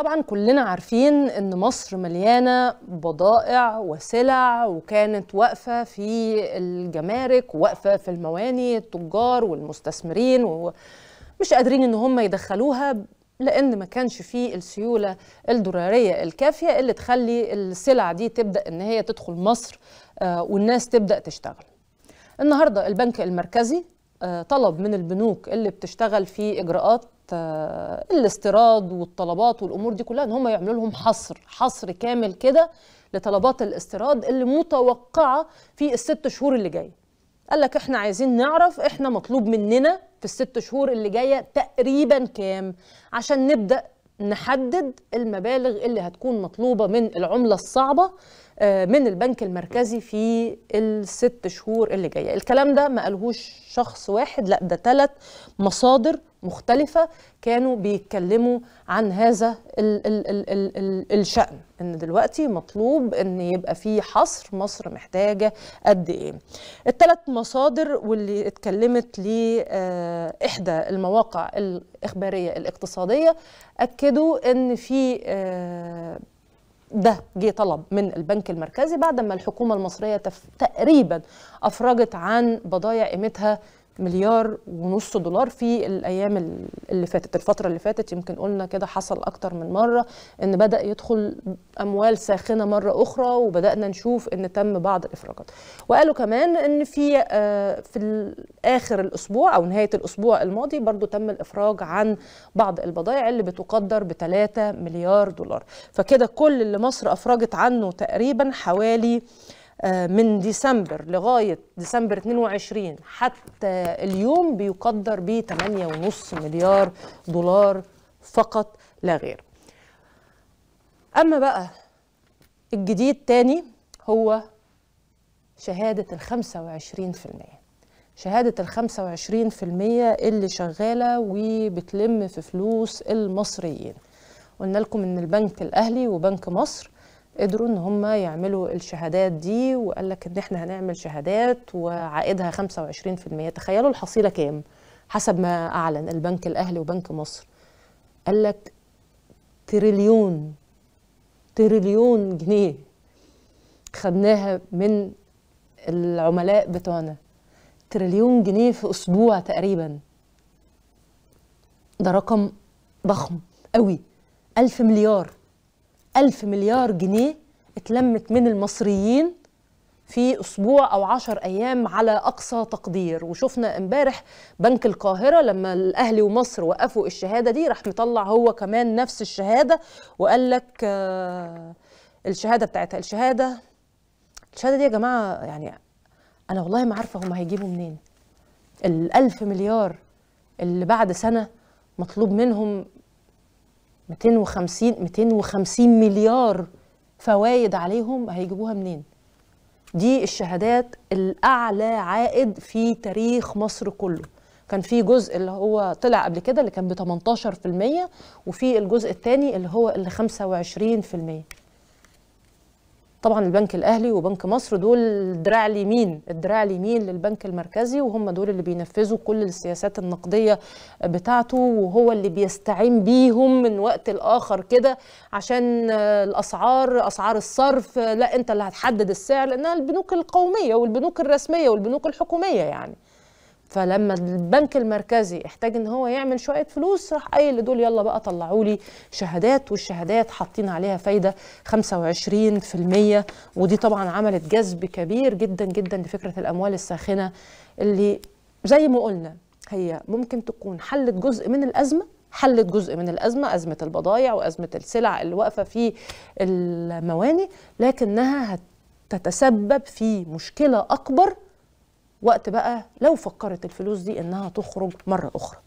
طبعا كلنا عارفين ان مصر مليانة بضائع وسلع، وكانت واقفة في الجمارك واقفة في المواني، التجار والمستثمرين ومش قادرين ان هم يدخلوها لان ما كانش فيه السيولة الدولارية الكافية اللي تخلي السلع دي تبدأ ان هي تدخل مصر والناس تبدأ تشتغل. النهاردة البنك المركزي طلب من البنوك اللي بتشتغل في إجراءات الاستيراد والطلبات والأمور دي كلها إن هم يعملوا لهم حصر كامل كده لطلبات الاستيراد اللي متوقعة في ال6 شهور اللي جاية. قال لك إحنا عايزين نعرف إحنا مطلوب مننا في ال6 شهور اللي جاية تقريبا كام، عشان نبدأ نحدد المبالغ اللي هتكون مطلوبة من العملة الصعبة من البنك المركزي في ال6 شهور اللي جاية. الكلام ده ما قالهوش شخص واحد، لا ده 3 مصادر مختلفة كانوا بيتكلموا عن هذا الشأن، ان دلوقتي مطلوب ان يبقى في حصر، مصر محتاجة قد ايه. ال3 مصادر واللي اتكلمت لي احدى المواقع الاخبارية الاقتصادية اكدوا ان في ده جه طلب من البنك المركزي بعد ما الحكومة المصرية تقريبا افرجت عن بضايع قيمتها $1.5 مليار في الايام اللي فاتت، الفتره اللي فاتت. يمكن قلنا كده حصل اكتر من مره ان بدا يدخل اموال ساخنه مره اخرى، وبدانا نشوف ان تم بعض الافراجات. وقالوا كمان ان في اخر الاسبوع او نهايه الاسبوع الماضي برضو تم الافراج عن بعض البضائع اللي بتقدر ب$3 مليار. فكده كل اللي مصر افرجت عنه تقريبا حوالي من ديسمبر لغاية ديسمبر 22 حتى اليوم بيقدر ب$8.5 مليار فقط لا غير. أما بقى الجديد تاني هو شهادة 25%، شهادة 25% اللي شغالة وبتلم في فلوس المصريين. قلنا لكم إن البنك الأهلي وبنك مصر قدروا ان هم يعملوا الشهادات دي، وقال لك ان احنا هنعمل شهادات وعائدها 25%. تخيلوا الحصيله كام حسب ما اعلن البنك الاهلي وبنك مصر. قال لك تريليون جنيه خدناها من العملاء بتوعنا، $1 تريليون في اسبوع تقريبا. ده رقم ضخم قوي، 1000 مليار جنيه اتلمت من المصريين في أسبوع أو 10 أيام على أقصى تقدير. وشفنا امبارح بنك القاهرة لما الأهلي ومصر وقفوا الشهادة دي راح مطلع هو كمان نفس الشهادة، وقال لك الشهادة بتاعتها الشهادة دي يا جماعة، يعني أنا والله ما عارفة هم هيجيبوا منين ال1000 مليار اللي بعد سنة مطلوب منهم 250 مليار فوايد عليهم، هيجيبوها منين؟ دي الشهادات الأعلى عائد في تاريخ مصر كله. كان في جزء اللي هو طلع قبل كده اللي كان ب18%، وفي الجزء الثاني اللي هو اللي 25%. طبعا البنك الأهلي وبنك مصر دول الدراع اليمين للبنك المركزي، وهم دول اللي بينفذوا كل السياسات النقدية بتاعته، وهو اللي بيستعين بيهم من وقت لآخر كده عشان أسعار الصرف. لا أنت اللي هتحدد السعر، لأنها البنوك القومية والبنوك الرسمية والبنوك الحكومية يعني. فلما البنك المركزي احتاج ان هو يعمل شويه فلوس راح قايل لدول يلا بقى طلعوا لي شهادات، والشهادات حاطين عليها فايده 25%، ودي طبعا عملت جذب كبير جدا جدا لفكره الاموال الساخنه اللي زي ما قلنا هي ممكن تكون حلت جزء من الازمه، ازمه البضائع وازمه السلع اللي واقفه في المواني، لكنها هتتسبب في مشكله اكبر وقت بقى لو فكرت الفلوس دي انها تخرج مره اخرى.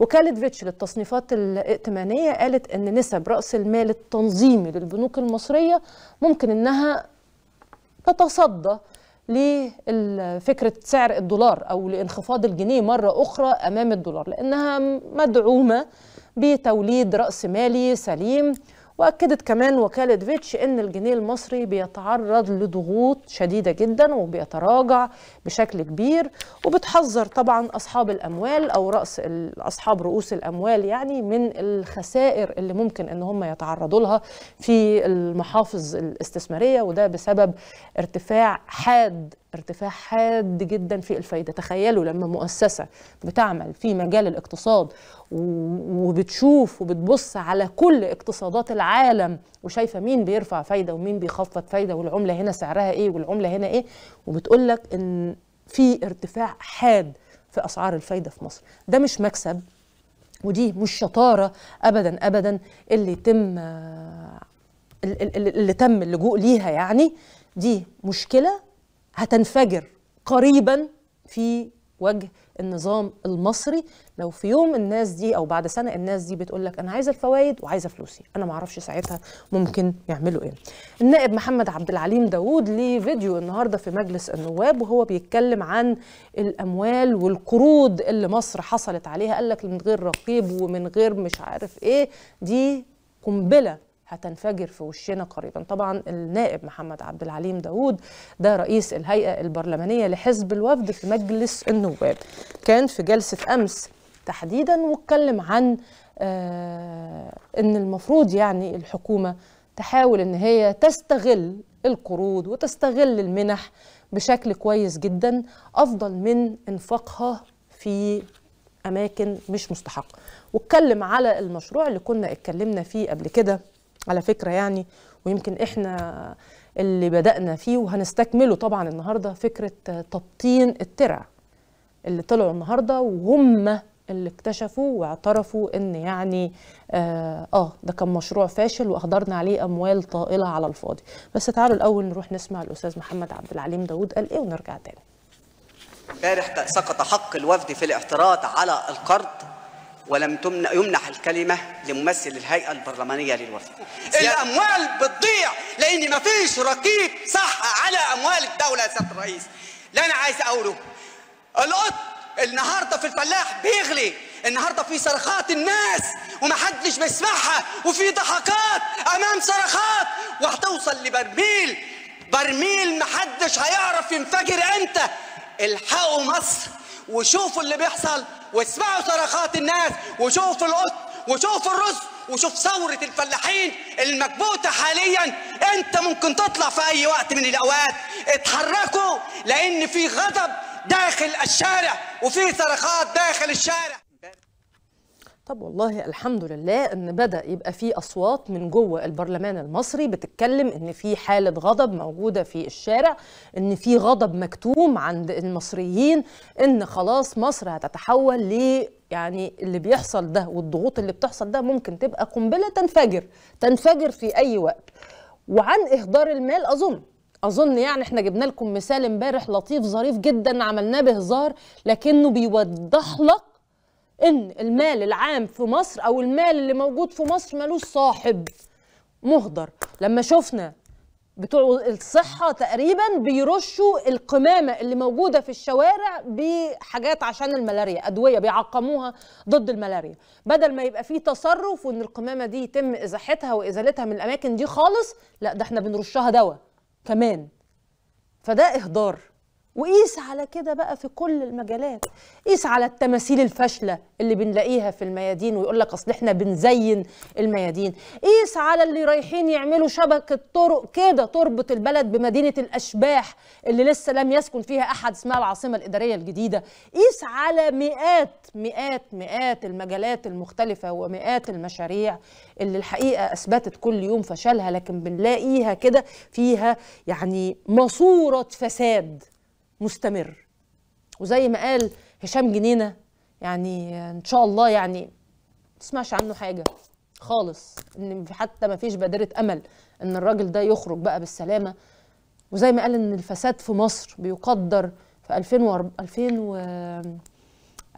وكالة فيتش للتصنيفات الائتمانيه قالت ان نسب راس المال التنظيمي للبنوك المصريه ممكن انها تتصدى لفكره سعر الدولار او لانخفاض الجنيه مره اخرى امام الدولار، لانها مدعومه بتوليد راس مالي سليم واكدت كمان وكاله فيتش ان الجنيه المصري بيتعرض لضغوط شديده جدا وبيتراجع بشكل كبير، وبتحذر طبعا اصحاب الاموال او اصحاب رؤوس الاموال يعني من الخسائر اللي ممكن ان هم يتعرضوا لها في المحافظ الاستثماريه، وده بسبب ارتفاع حاد جدا في الفايدة. تخيلوا لما مؤسسة بتعمل في مجال الاقتصاد وبتشوف وبتبص على كل اقتصادات العالم وشايفة مين بيرفع فايدة ومين بيخفض فايدة والعملة هنا سعرها ايه والعملة هنا ايه، وبتقولك ان في ارتفاع حاد في أسعار الفايدة في مصر. ده مش مكسب ودي مش شطارة أبدا أبدا اللي تم اللجوء ليها، يعني دي مشكلة هتنفجر قريبا في وجه النظام المصري لو في يوم الناس دي او بعد سنه الناس دي بتقول لك انا عايزه الفوائد وعايزه فلوسي، انا ما اعرفش ساعتها ممكن يعملوا ايه. النائب محمد عبد العليم داوود ليه فيديو النهارده في مجلس النواب وهو بيتكلم عن الاموال والقروض اللي مصر حصلت عليها، قال لك من غير رقيب ومن غير مش عارف ايه، دي قنبله هتنفجر في وشنا قريبا. طبعا النائب محمد عبد العليم داوود ده رئيس الهيئة البرلمانية لحزب الوفد في مجلس النواب، كان في جلسة أمس تحديدا واتكلم عن ان المفروض يعني الحكومة تحاول ان هي تستغل القروض وتستغل المنح بشكل كويس جدا أفضل من انفاقها في أماكن مش مستحقة. واتكلم على المشروع اللي كنا اتكلمنا فيه قبل كده على فكرة يعني، ويمكن احنا اللي بدأنا فيه وهنستكمله طبعا النهاردة، فكرة تبطين الترع اللي طلعوا النهاردة وهم اللي اكتشفوا واعترفوا ان يعني ده كان مشروع فاشل واهدرنا عليه اموال طائلة على الفاضي. بس تعالوا الاول نروح نسمع الأستاذ محمد عبد العليم داوود قال ايه ونرجع تاني. امبارح سقط حق الوفد في الاعتراض على القرض ولم يمنح الكلمة لممثل الهيئة البرلمانية للوفد. الأموال بتضيع لأن ما فيش رقيب صح على أموال الدولة يا سيادة الرئيس. اللي أنا عايز أقوله القط النهاردة في الفلاح بيغلي، النهاردة في صرخات الناس ومحدش بيسمعها وفي ضحكات أمام صرخات، وهتوصل لبرميل محدش هيعرف ينفجر إمتى. الحقوا مصر وشوفوا اللي بيحصل واسمعوا صرخات الناس وشوفوا القط وشوفوا الرز وشوف ثورة الفلاحين المكبوتة حاليا. انت ممكن تطلع في اي وقت من الاوقات، اتحركوا لان في غضب داخل الشارع وفي صرخات داخل الشارع. طب والله الحمد لله ان بدأ يبقى في اصوات من جوه البرلمان المصري بتتكلم ان في حالة غضب موجودة في الشارع، ان في غضب مكتوم عند المصريين، ان خلاص مصر هتتحول ل يعني اللي بيحصل ده والضغوط اللي بتحصل ده ممكن تبقى قنبلة تنفجر في اي وقت. وعن اهدار المال اظن يعني احنا جبنا لكم مثال امبارح لطيف ظريف جدا عملناه بهزار لكنه بيوضح لك إن المال العام في مصر أو المال اللي موجود في مصر ملوش صاحب، مهدر. لما شفنا بتوع الصحة تقريبا بيرشوا القمامة اللي موجودة في الشوارع بحاجات عشان الملاريا، أدوية بيعقموها ضد الملاريا، بدل ما يبقى فيه تصرف وإن القمامة دي يتم إزاحتها وإزالتها من الأماكن دي خالص، لا ده احنا بنرشها دواء كمان. فده إهدار. وقيس على كده بقى في كل المجالات، قيس على التماثيل الفاشله اللي بنلاقيها في الميادين ويقول لك اصل احنا بنزين الميادين، قيس على اللي رايحين يعملوا شبكه طرق كده تربط البلد بمدينه الاشباح اللي لسه لم يسكن فيها احد اسمها العاصمه الاداريه الجديده، قيس على مئات مئات مئات المجالات المختلفه ومئات المشاريع اللي الحقيقه اثبتت كل يوم فشلها، لكن بنلاقيها كده فيها يعني ماسوره فساد مستمر. وزي ما قال هشام جنينة يعني ان شاء الله يعني ما تسمعش عنه حاجه خالص، ان حتى ما فيش بادره امل ان الراجل ده يخرج بقى بالسلامه. وزي ما قال ان الفساد في مصر بيقدر في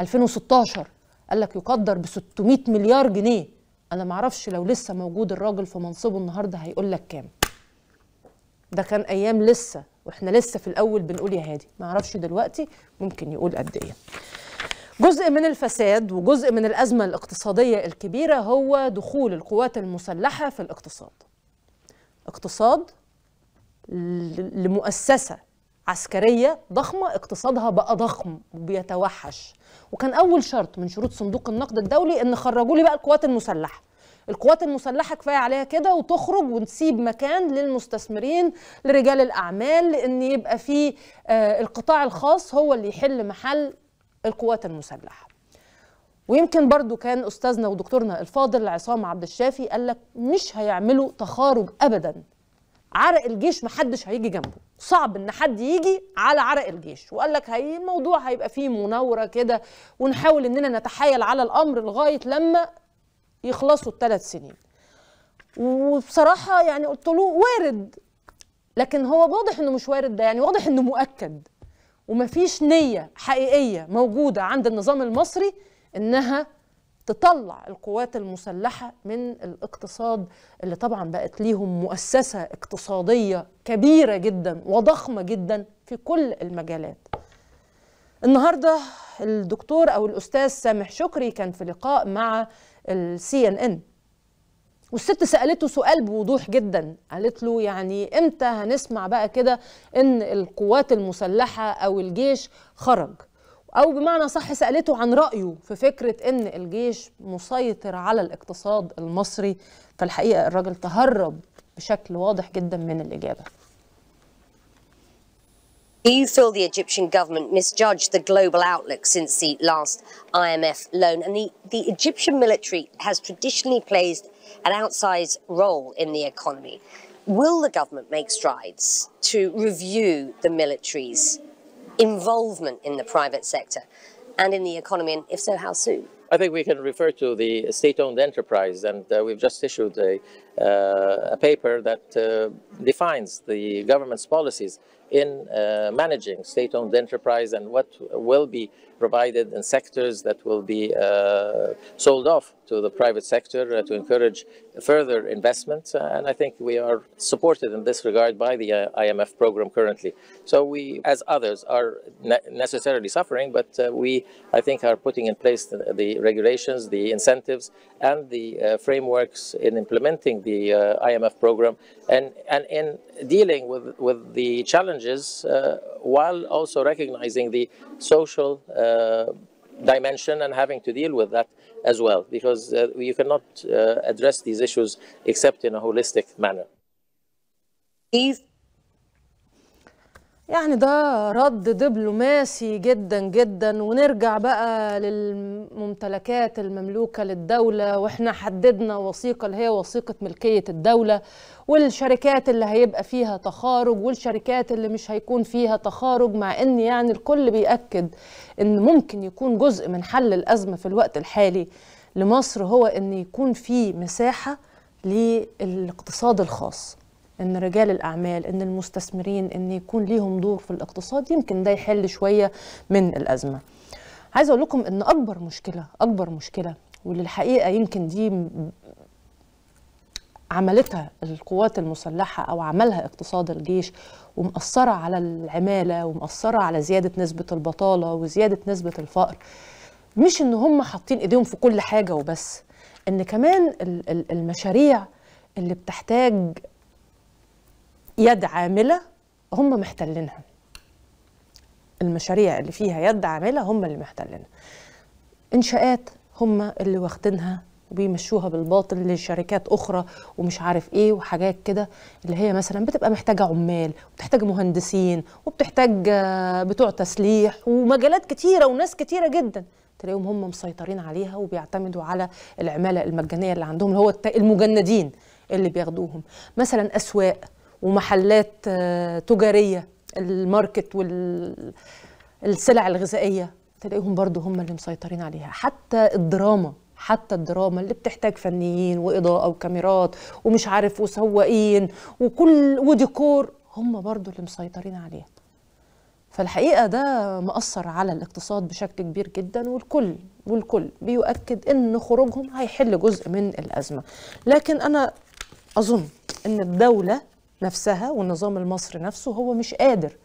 2016 قال لك يقدر ب 600 مليار جنيه، انا ما اعرفش لو لسه موجود الراجل في منصبه النهارده هيقول لك كام. ده كان ايام لسه واحنا لسه في الاول بنقول يا هادي، ما اعرفش دلوقتي ممكن يقول قد ايه. جزء من الفساد وجزء من الأزمة الاقتصادية الكبيرة هو دخول القوات المسلحة في الاقتصاد. اقتصاد لمؤسسة عسكرية ضخمة اقتصادها بقى ضخم وبيتوحش، وكان أول شرط من شروط صندوق النقد الدولي إن خرجوا لي بقى القوات المسلحة. القوات المسلحة كفاية عليها كده، وتخرج ونسيب مكان للمستثمرين، لرجال الأعمال، لأن يبقى في القطاع الخاص هو اللي يحل محل القوات المسلحة. ويمكن برضو كان أستاذنا ودكتورنا الفاضل عصام عبد الشافي قال لك مش هيعملوا تخارج أبدا، عرق الجيش محدش هيجي جنبه، صعب ان حد يجي على عرق الجيش. وقال لك الموضوع هيبقى فيه مناوره كده، ونحاول اننا نتحايل على الامر لغايه لما يخلصوا ال3 سنين. وبصراحه يعني قلت له وارد، لكن هو واضح انه مش وارد، ده يعني واضح انه مؤكد، ومفيش نيه حقيقيه موجوده عند النظام المصري انها تطلع القوات المسلحة من الاقتصاد اللي طبعا بقت ليهم مؤسسة اقتصادية كبيرة جدا وضخمة جدا في كل المجالات. النهاردة الدكتور أو الأستاذ سامح شكري كان في لقاء مع CNN، والست سألته سؤال بوضوح جدا، قالت له يعني إمتى هنسمع بقى كده إن القوات المسلحة أو الجيش خرج، أو بمعنى صح سألته عن رأيه في فكرة إن الجيش مسيطر على الاقتصاد المصري. فالحقيقة الراجل تهرب بشكل واضح جدا من الإجابة. You feel the Egyptian government misjudged the global outlook since the last IMF loan, and the Egyptian military has traditionally played an outsized role in the economy. Will the government make strides to review the military's involvement in the private sector and in the economy, and if so, how soon? I think we can refer to the state-owned enterprise, and we've just issued a paper that defines the government's policies in managing state-owned enterprise and what will be provided in sectors that will be sold off to the private sector to encourage further investment. And I think we are supported in this regard by the IMF program currently. So we, as others, are necessarily suffering, but we, I think, are putting in place the regulations, the incentives, and the frameworks in implementing the IMF program and in dealing with the challenges while also recognizing the social dimension and having to deal with that as well, because you cannot address these issues except in a holistic manner. يعني ده رد دبلوماسي جدا جدا. ونرجع بقى للممتلكات المملوكة للدولة، واحنا حددنا وثيقة اللي هي وثيقة ملكية الدولة، والشركات اللي هيبقى فيها تخارج والشركات اللي مش هيكون فيها تخارج، مع ان يعني الكل بيأكد ان ممكن يكون جزء من حل الأزمة في الوقت الحالي لمصر هو ان يكون في مساحة للاقتصاد الخاص، إن رجال الأعمال، إن المستثمرين، إن يكون ليهم دور في الاقتصاد. يمكن ده يحل شوية من الأزمة. عايز أقول لكم إن أكبر مشكلة واللي الحقيقة يمكن دي عملتها القوات المسلحة أو عملها اقتصاد الجيش، ومأثرة على العمالة ومأثرة على زيادة نسبة البطالة وزيادة نسبة الفقر، مش إن هم حاطين إيديهم في كل حاجة وبس، إن كمان المشاريع اللي بتحتاج يد عاملة هم محتلينها. المشاريع اللي فيها يد عاملة هم اللي محتلينها. إنشاءات هم اللي واخدينها وبيمشوها بالباطل لشركات أخرى ومش عارف إيه وحاجات كده، اللي هي مثلا بتبقى محتاجة عمال وبتحتاج مهندسين وبتحتاج بتوع تسليح ومجالات كتيرة وناس كتيرة جدا، تلاقيهم هم مسيطرين عليها وبيعتمدوا على العمالة المجانية اللي عندهم، اللي هو المجندين اللي بياخدوهم. مثلا أسواق ومحلات تجارية، الماركت والسلع الغذائية تلاقيهم برضو هم اللي مسيطرين عليها. حتى الدراما اللي بتحتاج فنيين وإضاءة وكاميرات ومش عارف وسواقين وديكور، هم برضو اللي مسيطرين عليها. فالحقيقة ده مأثر على الاقتصاد بشكل كبير جدا، والكل بيؤكد إن خروجهم هيحل جزء من الأزمة. لكن أنا أظن إن الدولة نفسها والنظام المصري نفسه هو مش قادر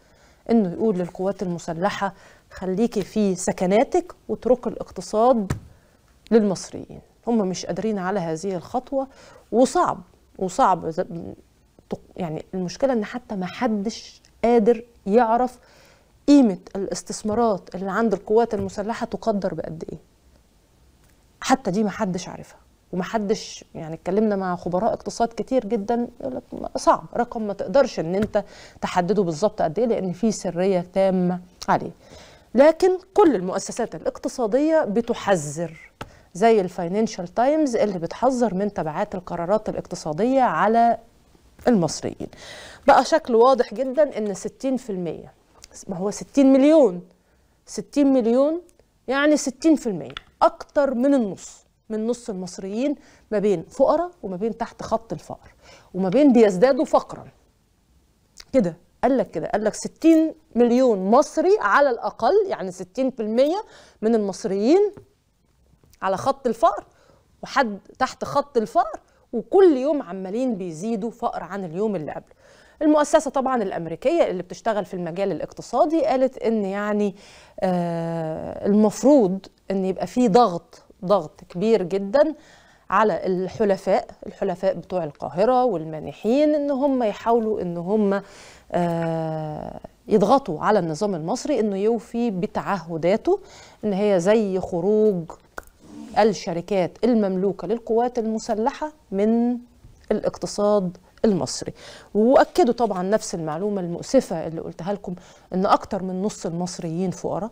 انه يقول للقوات المسلحة خليكي في سكناتك واتركي الاقتصاد للمصريين. هم مش قادرين على هذه الخطوة، وصعب يعني. المشكلة ان حتى ما حدش قادر يعرف قيمة الاستثمارات اللي عند القوات المسلحة تقدر بقد ايه، حتى دي ما حدش عارفها ومحدش يعني. اتكلمنا مع خبراء اقتصاد كتير جدا، يقول لك صعب، رقم ما تقدرش ان انت تحدده بالظبط قد ايه، لان في سريه تامه عليه. لكن كل المؤسسات الاقتصاديه بتحذر، زي الفاينانشال تايمز اللي بتحذر من تبعات القرارات الاقتصاديه على المصريين. بقى شكل واضح جدا ان 60%، ما هو 60 مليون يعني 60%، اكتر من النص، من نص المصريين ما بين فقراء وما بين تحت خط الفقر وما بين بيزدادوا فقرا. كده قال لك، 60 مليون مصري على الأقل، يعني 60% من المصريين على خط الفقر وحد تحت خط الفقر، وكل يوم عمالين بيزيدوا فقر عن اليوم اللي قبله. المؤسسة طبعا الأمريكية اللي بتشتغل في المجال الاقتصادي قالت إن يعني المفروض إن يبقى فيه ضغط كبير جدا على الحلفاء بتوع القاهرة والمانحين، ان هم يحاولوا ان هم يضغطوا على النظام المصري انه يوفي بتعهداته، ان هي زي خروج الشركات المملوكة للقوات المسلحة من الاقتصاد المصري. واكدوا طبعا نفس المعلومة المؤسفة اللي قلتها لكم، ان اكتر من نص المصريين فقراء،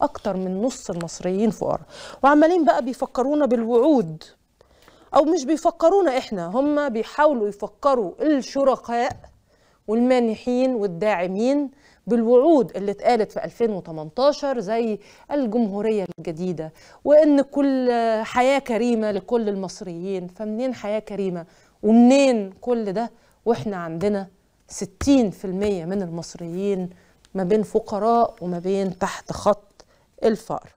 أكتر من نص المصريين فقراء، وعمالين بقى بيفكرونا بالوعود، أو مش بيفكرونا إحنا، هم بيحاولوا يفكروا الشركاء والمانحين والداعمين بالوعود اللي اتقالت في 2018، زي الجمهورية الجديدة وإن كل حياة كريمة لكل المصريين. فمنين حياة كريمة ومنين كل ده وإحنا عندنا 60% من المصريين ما بين فقراء وما بين تحت خط الفقر؟